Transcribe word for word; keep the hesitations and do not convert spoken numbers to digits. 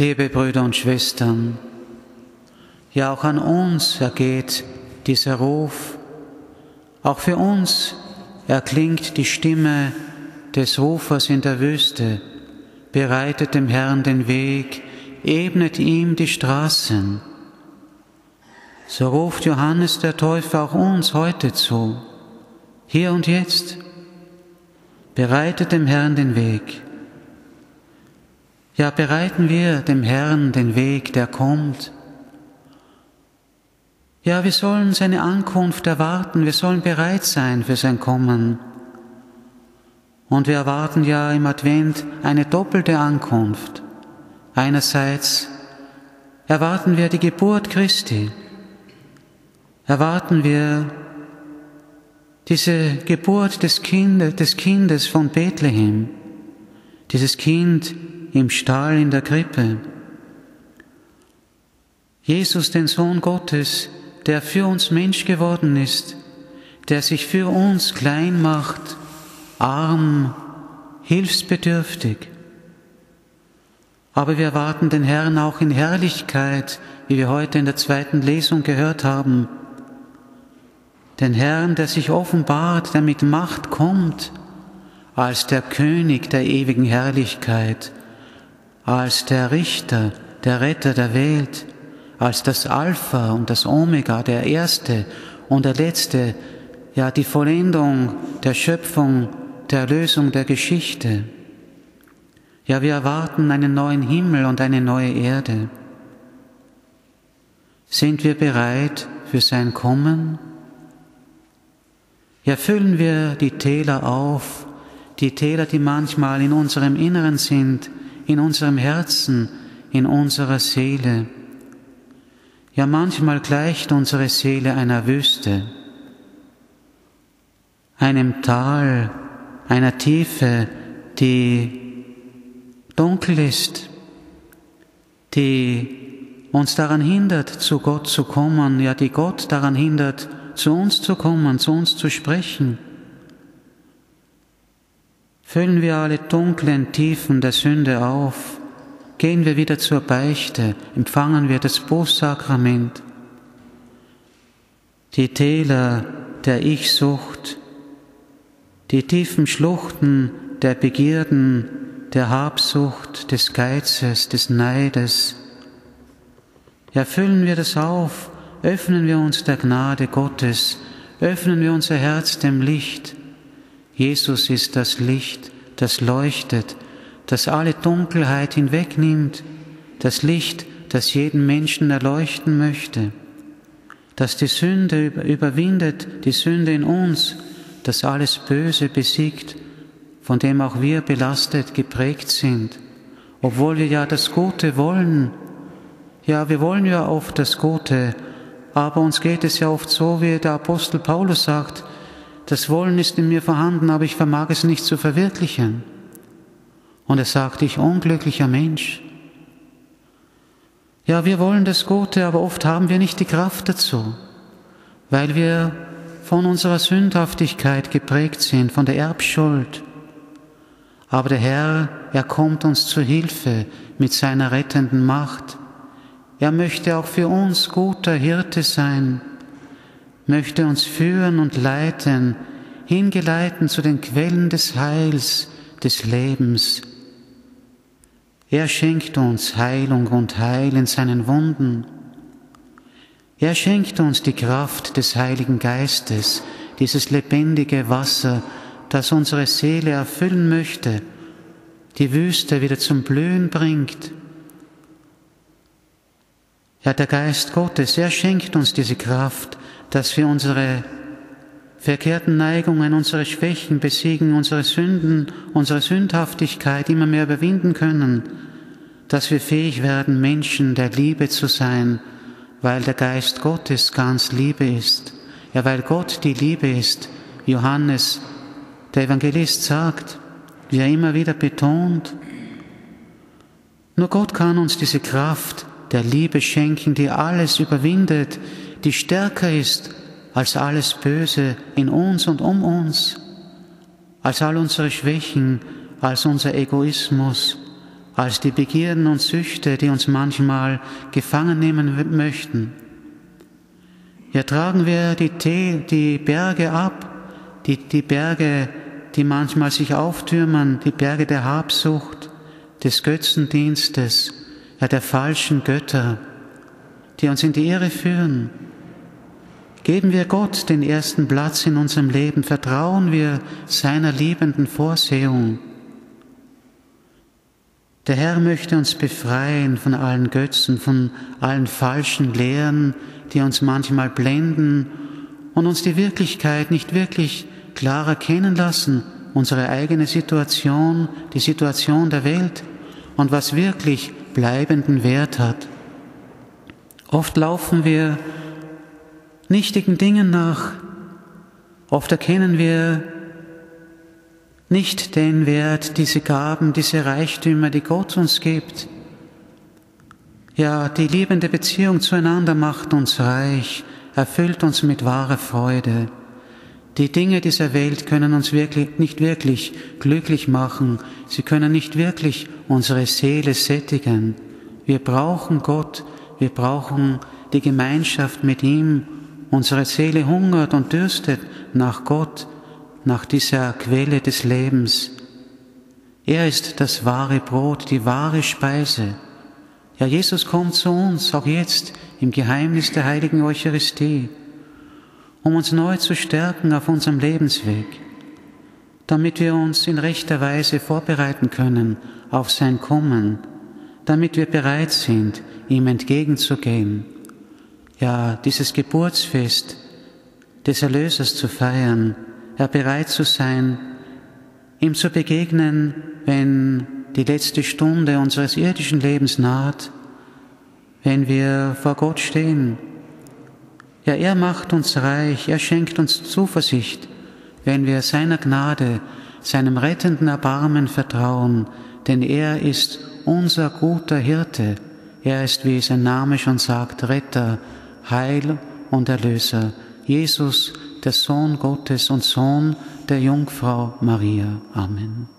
Liebe Brüder und Schwestern, ja auch an uns ergeht dieser Ruf, auch für uns erklingt die Stimme des Rufers in der Wüste, bereitet dem Herrn den Weg, ebnet ihm die Straßen. So ruft Johannes der Täufer auch uns heute zu, hier und jetzt, bereitet dem Herrn den Weg. Ja, bereiten wir dem Herrn den Weg, der kommt. Ja, wir sollen seine Ankunft erwarten, wir sollen bereit sein für sein Kommen. Und wir erwarten ja im Advent eine doppelte Ankunft. Einerseits erwarten wir die Geburt Christi, erwarten wir diese Geburt des Kindes, des Kindes von Bethlehem, dieses Kind im Stall, in der Krippe. Jesus, den Sohn Gottes, der für uns Mensch geworden ist, der sich für uns klein macht, arm, hilfsbedürftig. Aber wir erwarten den Herrn auch in Herrlichkeit, wie wir heute in der zweiten Lesung gehört haben. Den Herrn, der sich offenbart, der mit Macht kommt, als der König der ewigen Herrlichkeit, als der Richter, der Retter der Welt, als das Alpha und das Omega, der Erste und der Letzte, ja die Vollendung der Schöpfung, der Erlösung der Geschichte. Ja, wir erwarten einen neuen Himmel und eine neue Erde. Sind wir bereit für sein Kommen? Ja, füllen wir die Täler auf, die Täler, die manchmal in unserem Inneren sind, in unserem Herzen, in unserer Seele. Ja, manchmal gleicht unsere Seele einer Wüste, einem Tal, einer Tiefe, die dunkel ist, die uns daran hindert, zu Gott zu kommen, ja, die Gott daran hindert, zu uns zu kommen, zu uns zu sprechen. Füllen wir alle dunklen Tiefen der Sünde auf, gehen wir wieder zur Beichte, empfangen wir das Bußsakrament. Die Täler der Ich-Sucht, die tiefen Schluchten der Begierden, der Habsucht, des Geizes, des Neides. Ja, füllen wir das auf, öffnen wir uns der Gnade Gottes, öffnen wir unser Herz dem Licht. Jesus ist das Licht, das leuchtet, das alle Dunkelheit hinwegnimmt, das Licht, das jeden Menschen erleuchten möchte, das die Sünde überwindet, die Sünde in uns, das alles Böse besiegt, von dem auch wir belastet, geprägt sind, obwohl wir ja das Gute wollen. Ja, wir wollen ja oft das Gute, aber uns geht es ja oft so, wie der Apostel Paulus sagt, das Wollen ist in mir vorhanden, aber ich vermag es nicht zu verwirklichen. Und er sagt, ich unglücklicher Mensch. Ja, wir wollen das Gute, aber oft haben wir nicht die Kraft dazu, weil wir von unserer Sündhaftigkeit geprägt sind, von der Erbschuld. Aber der Herr, er kommt uns zu Hilfe mit seiner rettenden Macht. Er möchte auch für uns guter Hirte sein, möchte uns führen und leiten, hingeleiten zu den Quellen des Heils, des Lebens. Er schenkt uns Heilung und Heil in seinen Wunden. Er schenkt uns die Kraft des Heiligen Geistes, dieses lebendige Wasser, das unsere Seele erfüllen möchte, die Wüste wieder zum Blühen bringt. Ja, der Geist Gottes, er schenkt uns diese Kraft, dass wir unsere verkehrten Neigungen, unsere Schwächen besiegen, unsere Sünden, unsere Sündhaftigkeit immer mehr überwinden können, dass wir fähig werden, Menschen der Liebe zu sein, weil der Geist Gottes ganz Liebe ist, ja, weil Gott die Liebe ist. Johannes, der Evangelist, sagt, wie er immer wieder betont, nur Gott kann uns diese Kraft der Liebe schenken, die alles überwindet, die stärker ist als alles Böse in uns und um uns, als all unsere Schwächen, als unser Egoismus, als die Begierden und Süchte, die uns manchmal gefangen nehmen möchten. Ja, tragen wir die, Tee, die Berge ab, die, die Berge, die manchmal sich auftürmen, die Berge der Habsucht, des Götzendienstes, ja der falschen Götter, die uns in die Irre führen. Geben wir Gott den ersten Platz in unserem Leben, vertrauen wir seiner liebenden Vorsehung. Der Herr möchte uns befreien von allen Götzen, von allen falschen Lehren, die uns manchmal blenden und uns die Wirklichkeit nicht wirklich klar erkennen lassen, unsere eigene Situation, die Situation der Welt und was wirklich bleibenden Wert hat. Oft laufen wir nichtigen Dingen nach, oft erkennen wir nicht den Wert, diese Gaben, diese Reichtümer, die Gott uns gibt. Ja, die liebende Beziehung zueinander macht uns reich, erfüllt uns mit wahrer Freude. Die Dinge dieser Welt können uns wirklich, nicht wirklich glücklich machen. Sie können nicht wirklich unsere Seele sättigen. Wir brauchen Gott, wir brauchen die Gemeinschaft mit ihm. Unsere Seele hungert und dürstet nach Gott, nach dieser Quelle des Lebens. Er ist das wahre Brot, die wahre Speise. Ja, Jesus kommt zu uns, auch jetzt im Geheimnis der heiligen Eucharistie, um uns neu zu stärken auf unserem Lebensweg, damit wir uns in rechter Weise vorbereiten können auf sein Kommen, damit wir bereit sind, ihm entgegenzugehen, ja, dieses Geburtsfest des Erlösers zu feiern, ja, bereit zu sein, ihm zu begegnen, wenn die letzte Stunde unseres irdischen Lebens naht, wenn wir vor Gott stehen. Ja, er macht uns reich, er schenkt uns Zuversicht, wenn wir seiner Gnade, seinem rettenden Erbarmen vertrauen, denn er ist unser guter Hirte. Er ist, wie sein Name schon sagt, Retter, Heil und Erlöser. Jesus, der Sohn Gottes und Sohn der Jungfrau Maria. Amen.